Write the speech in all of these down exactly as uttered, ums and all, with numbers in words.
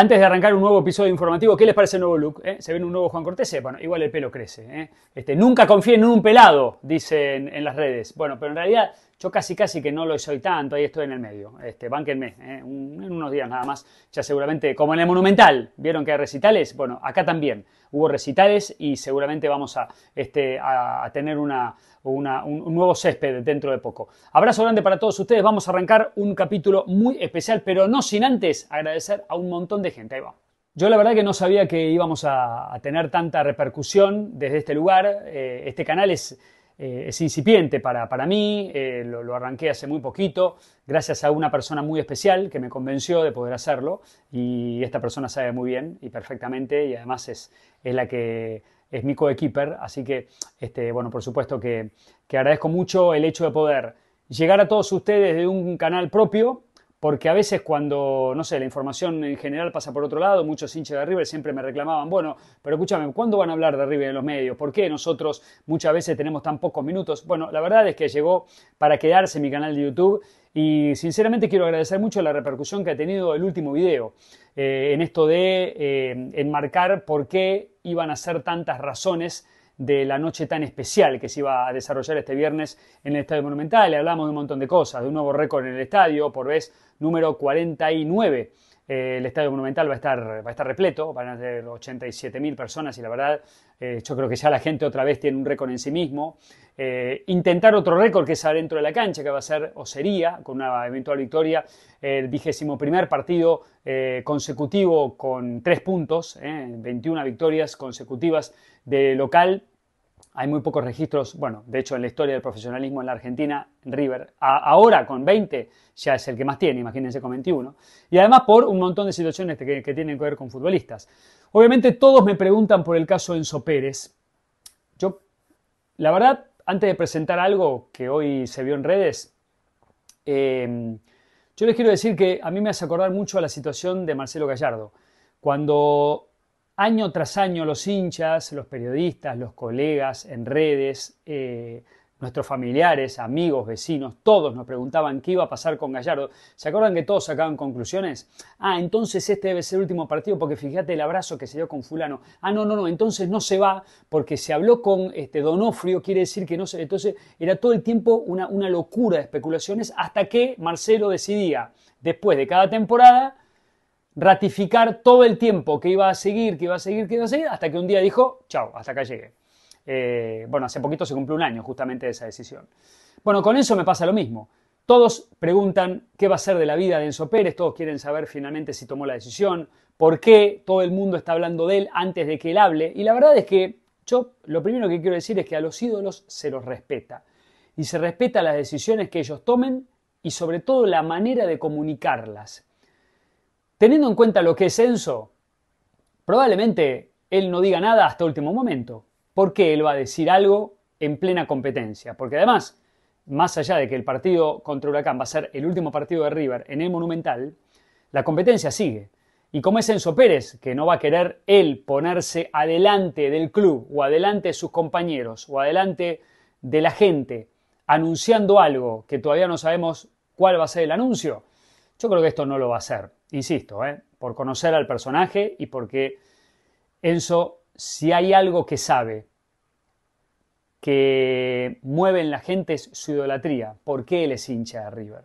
Antes de arrancar un nuevo episodio informativo, ¿qué les parece el nuevo look? ¿Eh? ¿Se ven un nuevo Juan Cortese? Bueno, igual el pelo crece. ¿eh? Este, nunca confíen en un pelado, dicen en las redes. Bueno, pero en realidad yo casi casi que no lo soy tanto, ahí estoy en el medio. Este, bánquenme, ¿eh? un, en unos días nada más. Ya seguramente, como en el Monumental, ¿vieron que hay recitales? Bueno, acá también hubo recitales y seguramente vamos a, este, a tener una, una, un nuevo césped dentro de poco. Abrazo grande para todos ustedes. Vamos a arrancar un capítulo muy especial, pero no sin antes agradecer a un montón de gente. Ahí va. Yo la verdad que no sabía que íbamos a, a tener tanta repercusión desde este lugar. Eh, este canal es, eh, es incipiente para, para mí, eh, lo, lo arranqué hace muy poquito, gracias a una persona muy especial que me convenció de poder hacerlo, y esta persona sabe muy bien y perfectamente, y además es, es la que es mi coequiper, así que, este, bueno, por supuesto que, que agradezco mucho el hecho de poder llegar a todos ustedes de un canal propio. Porque a veces cuando, no sé, la información en general pasa por otro lado, muchos hinchas de River siempre me reclamaban, bueno, pero escúchame, ¿cuándo van a hablar de River en los medios? ¿Por qué nosotros muchas veces tenemos tan pocos minutos? Bueno, la verdad es que llegó para quedarse mi canal de YouTube y sinceramente quiero agradecer mucho la repercusión que ha tenido el último video eh, en esto de eh, enmarcar por qué iban a ser tantas razones de la noche tan especial que se iba a desarrollar este viernes en el Estadio Monumental. Le hablamos de un montón de cosas, de un nuevo récord en el estadio, por vez número cuarenta y nueve. Eh, el Estadio Monumental va a estar, va a estar repleto, van a ser ochenta y siete mil personas y la verdad eh, yo creo que ya la gente otra vez tiene un récord en sí mismo. Eh, intentar otro récord que es adentro de la cancha, que va a ser, o sería, con una eventual victoria, el vigésimo primer partido eh, consecutivo con tres puntos, eh, veintiuna victorias consecutivas de local. Hay muy pocos registros, bueno, de hecho en la historia del profesionalismo en la Argentina, River, a, ahora con veinte ya es el que más tiene, imagínense con veintiuno. Y además por un montón de situaciones que, que tienen que ver con futbolistas. Obviamente todos me preguntan por el caso Enzo Pérez. Yo, la verdad, antes de presentar algo que hoy se vio en redes, eh, yo les quiero decir que a mí me hace acordar mucho a la situación de Marcelo Gallardo. Cuando año tras año los hinchas, los periodistas, los colegas en redes, eh, nuestros familiares, amigos, vecinos, todos nos preguntaban qué iba a pasar con Gallardo. ¿Se acuerdan que todos sacaban conclusiones? Ah, entonces este debe ser el último partido porque fíjate el abrazo que se dio con fulano. Ah, no, no, no, entonces no se va porque se habló con este Donofrio, quiere decir que no se... Entonces era todo el tiempo una, una locura de especulaciones hasta que Marcelo decidía, después de cada temporada, ratificar todo el tiempo que iba a seguir, que iba a seguir, que iba a seguir, hasta que un día dijo, chao, hasta acá llegué. Eh, bueno, hace poquito se cumplió un año justamente de esa decisión. Bueno, con eso me pasa lo mismo. Todos preguntan qué va a ser de la vida de Enzo Pérez, todos quieren saber finalmente si tomó la decisión, por qué todo el mundo está hablando de él antes de que él hable. Y la verdad es que yo lo primero que quiero decir es que a los ídolos se los respeta. Y se respeta las decisiones que ellos tomen y sobre todo la manera de comunicarlas. Teniendo en cuenta lo que es Enzo, probablemente él no diga nada hasta último momento. ¿Por qué él va a decir algo en plena competencia? Porque además, más allá de que el partido contra Huracán va a ser el último partido de River en el Monumental, la competencia sigue. Y como es Enzo Pérez, que no va a querer él ponerse adelante del club o adelante de sus compañeros o adelante de la gente anunciando algo que todavía no sabemos cuál va a ser el anuncio, yo creo que esto no lo va a hacer. Insisto, eh, por conocer al personaje y porque Enzo, si hay algo que sabe que mueve en la gente es su idolatría, porque él es hincha de River.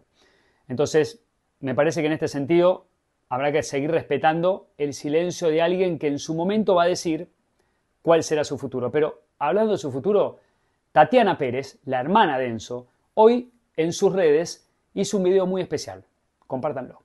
Entonces, me parece que en este sentido habrá que seguir respetando el silencio de alguien que en su momento va a decir cuál será su futuro. Pero hablando de su futuro, Tatiana Pérez, la hermana de Enzo, hoy en sus redes hizo un video muy especial. Compártanlo.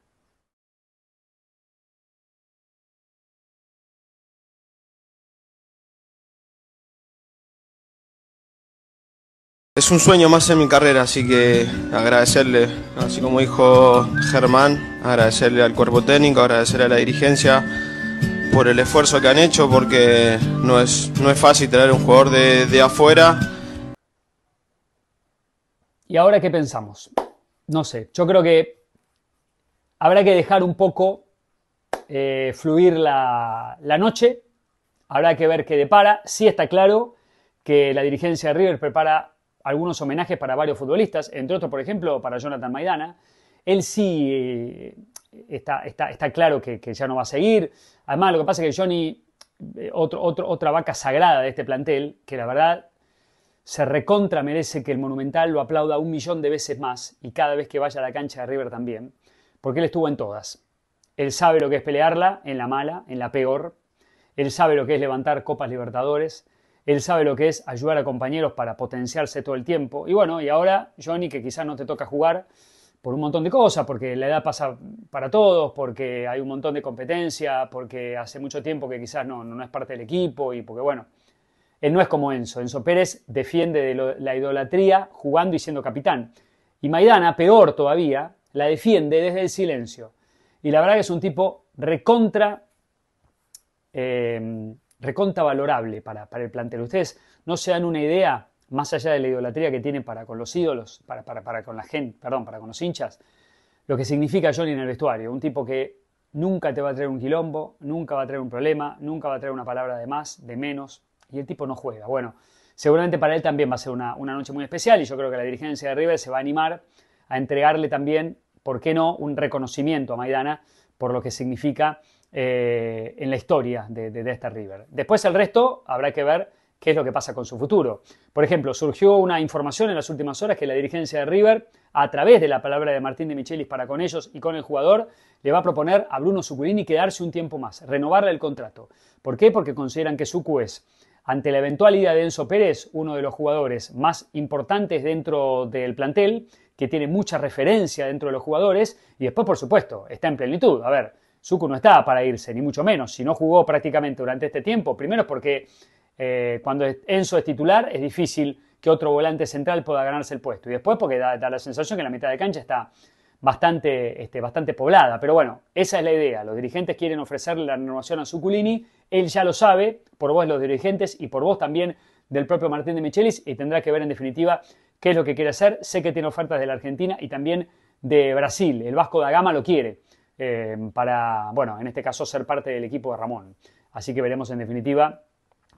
Es un sueño más en mi carrera, así que agradecerle, así como dijo Germán, agradecerle al cuerpo técnico, agradecerle a la dirigencia por el esfuerzo que han hecho, porque no es, no es fácil traer un jugador de, de afuera. ¿Y ahora qué pensamos? No sé, yo creo que habrá que dejar un poco eh, fluir la, la noche, habrá que ver qué depara. Sí está claro que la dirigencia de River prepara algunos homenajes para varios futbolistas, entre otros, por ejemplo, para Jonathan Maidana. Él sí está, está, está claro que, que ya no va a seguir. Además, lo que pasa es que Johnny, otro, otro, otra vaca sagrada de este plantel, que la verdad se recontra merece que el Monumental lo aplauda un millón de veces más y cada vez que vaya a la cancha de River también, porque él estuvo en todas. Él sabe lo que es pelearla, en la mala, en la peor. Él sabe lo que es levantar Copas Libertadores. Él sabe lo que es ayudar a compañeros para potenciarse todo el tiempo. Y bueno, y ahora, Johnny, que quizás no te toca jugar por un montón de cosas, porque la edad pasa para todos, porque hay un montón de competencia, porque hace mucho tiempo que quizás no, no es parte del equipo y porque, bueno, él no es como Enzo. Enzo Pérez defiende de lo, la idolatría jugando y siendo capitán. Y Maidana, peor todavía, la defiende desde el silencio. Y la verdad que es un tipo recontra... Eh, reconta valorable para, para el plantel. Ustedes no se dan una idea, más allá de la idolatría que tienen para con los ídolos, para, para, para con la gente, perdón, para con los hinchas, lo que significa Johnny en el vestuario. Un tipo que nunca te va a traer un quilombo, nunca va a traer un problema, nunca va a traer una palabra de más, de menos, y el tipo no juega. Bueno, seguramente para él también va a ser una, una noche muy especial, y yo creo que la dirigencia de River se va a animar a entregarle también, ¿por qué no?, un reconocimiento a Maidana por lo que significa Eh, en la historia de, de, de esta River. Después el resto habrá que ver qué es lo que pasa con su futuro. Por ejemplo, surgió una información en las últimas horas que la dirigencia de River, a través de la palabra de Martín de Michelis para con ellos y con el jugador, le va a proponer a Bruno Zuculini quedarse un tiempo más, renovarle el contrato. ¿Por qué? Porque consideran que Zucu es, ante la eventual ida de Enzo Pérez, uno de los jugadores más importantes dentro del plantel, que tiene mucha referencia dentro de los jugadores, y después, por supuesto, está en plenitud. A ver, Zucu no estaba para irse, ni mucho menos. Si no jugó prácticamente durante este tiempo, primero porque eh, cuando Enzo es titular es difícil que otro volante central pueda ganarse el puesto. Y después porque da, da la sensación que la mitad de cancha está bastante, este, bastante poblada. Pero bueno, esa es la idea. Los dirigentes quieren ofrecerle la renovación a Zuculini. Él ya lo sabe, por vos los dirigentes y por vos también del propio Martín de Michelis. Y tendrá que ver en definitiva qué es lo que quiere hacer. Sé que tiene ofertas de la Argentina y también de Brasil. El Vasco da Gama lo quiere. Eh, para, bueno, en este caso ser parte del equipo de Ramón. Así que veremos en definitiva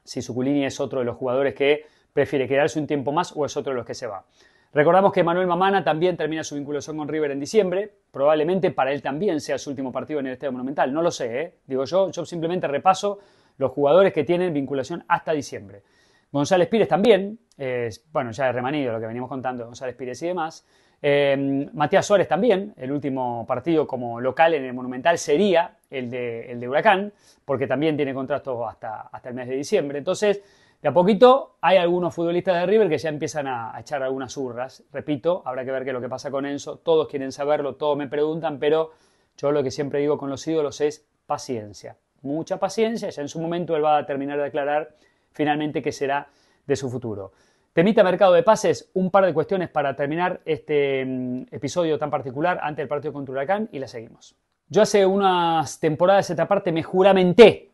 si Zuculini es otro de los jugadores que prefiere quedarse un tiempo más o es otro de los que se va. Recordamos que Emanuel Mamana también termina su vinculación con River en diciembre. Probablemente para él también sea su último partido en el Estadio Monumental. No lo sé, ¿eh? Digo yo, yo simplemente repaso los jugadores que tienen vinculación hasta diciembre. González Pírez también, eh, bueno, ya es remanido lo que venimos contando de González Pírez y demás. Eh, Matías Suárez también, el último partido como local en el Monumental sería el de, el de Huracán, porque también tiene contratos hasta, hasta el mes de diciembre. Entonces, de a poquito hay algunos futbolistas de River que ya empiezan a, a echar algunas zurras. Repito, habrá que ver qué es lo que pasa con Enzo. Todos quieren saberlo, todos me preguntan, pero yo lo que siempre digo con los ídolos es paciencia, mucha paciencia. Ya en su momento él va a terminar de aclarar finalmente qué será de su futuro. Temita mercado de pases, un par de cuestiones para terminar este um, episodio tan particular ante el partido contra Huracán y la seguimos. Yo hace unas temporadas esta parte me juramenté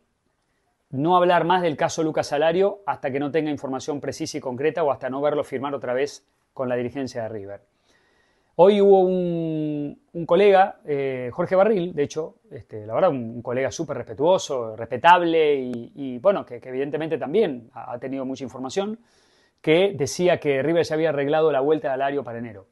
no hablar más del caso Lucas Alario hasta que no tenga información precisa y concreta o hasta no verlo firmar otra vez con la dirigencia de River. Hoy hubo un, un colega, eh, Jorge Barril, de hecho, este, la verdad, un, un colega súper respetuoso, respetable y, y bueno, que, que evidentemente también ha, ha tenido mucha información, que decía que River ya había arreglado la vuelta de Alario para enero.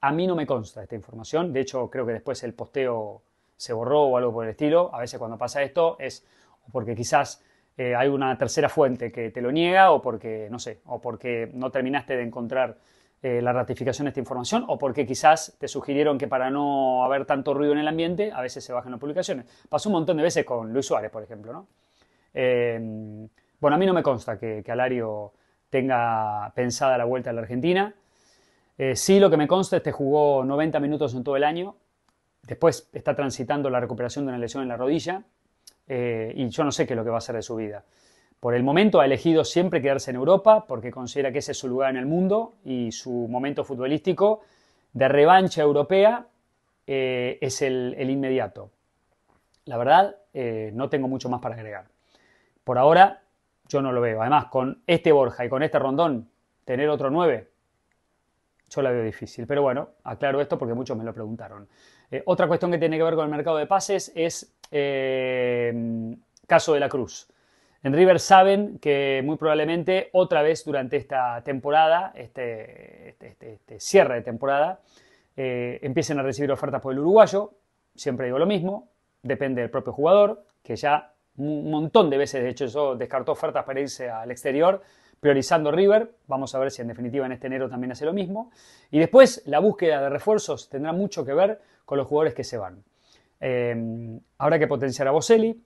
A mí no me consta esta información. De hecho, creo que después el posteo se borró o algo por el estilo. A veces cuando pasa esto es porque quizás eh, hay una tercera fuente que te lo niega o porque, no sé, o porque no terminaste de encontrar eh, la ratificación de esta información o porque quizás te sugirieron que para no haber tanto ruido en el ambiente a veces se bajan las publicaciones. Pasó un montón de veces con Luis Suárez, por ejemplo, ¿no? Eh, bueno, a mí no me consta que, que Alario tenga pensada la vuelta a la Argentina. Eh, sí, lo que me consta es que jugó noventa minutos en todo el año. Después está transitando la recuperación de una lesión en la rodilla. Eh, y yo no sé qué es lo que va a hacer de su vida. Por el momento ha elegido siempre quedarse en Europa porque considera que ese es su lugar en el mundo y su momento futbolístico de revancha europea eh, es el, el inmediato. La verdad, eh, no tengo mucho más para agregar. Por ahora, yo no lo veo. Además, con este Borja y con este Rondón, tener otro nueve, yo la veo difícil. Pero bueno, aclaro esto porque muchos me lo preguntaron. Eh, otra cuestión que tiene que ver con el mercado de pases es eh, caso de la Cruz. En River saben que muy probablemente otra vez durante esta temporada, este, este, este, este cierre de temporada, eh, empiecen a recibir ofertas por el uruguayo. siempre digo lo mismo, depende del propio jugador, que ya un montón de veces, de hecho, eso descartó ofertas para irse al exterior, priorizando River. Vamos a ver si en definitiva en este enero también hace lo mismo. Y después la búsqueda de refuerzos tendrá mucho que ver con los jugadores que se van. Eh, habrá que potenciar a Bocelli,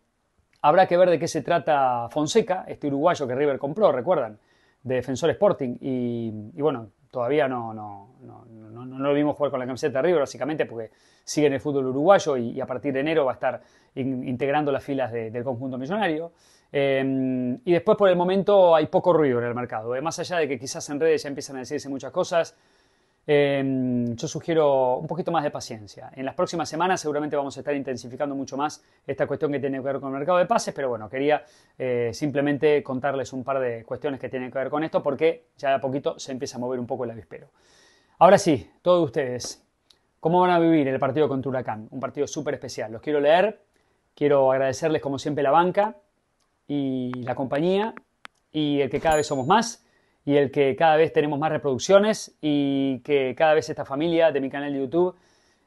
habrá que ver de qué se trata Fonseca, este uruguayo que River compró, recuerdan, de Defensor Sporting, y, y bueno, todavía no, no, no, no, no lo vimos jugar con la camiseta de River, básicamente porque sigue en el fútbol uruguayo y, y a partir de enero va a estar in, integrando las filas de, del conjunto millonario. Eh, y después, por el momento, hay poco ruido en el mercado. Eh, más allá de que quizás en redes ya empiezan a decirse muchas cosas, eh, yo sugiero un poquito más de paciencia. En las próximas semanas seguramente vamos a estar intensificando mucho más esta cuestión que tiene que ver con el mercado de pases, pero bueno, quería eh, simplemente contarles un par de cuestiones que tienen que ver con esto, porque ya de a poquito se empieza a mover un poco el avispero. Ahora sí, todos ustedes, ¿cómo van a vivir el partido contra Huracán? Un partido súper especial. Los quiero leer, quiero agradecerles como siempre la banca y la compañía, y el que cada vez somos más, y el que cada vez tenemos más reproducciones, y que cada vez esta familia de mi canal de YouTube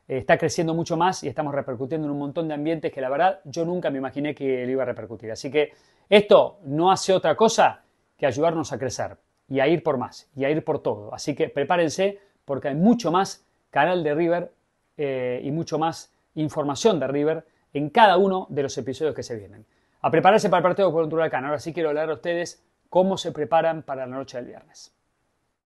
está creciendo mucho más y estamos repercutiendo en un montón de ambientes que la verdad yo nunca me imaginé que le iba a repercutir. Así que esto no hace otra cosa que ayudarnos a crecer y a ir por más, y a ir por todo. Así que prepárense, porque hay mucho más canal de River eh, y mucho más información de River en cada uno de los episodios que se vienen. A prepararse para el partido contra Huracán. Ahora sí quiero hablar a ustedes cómo se preparan para la noche del viernes.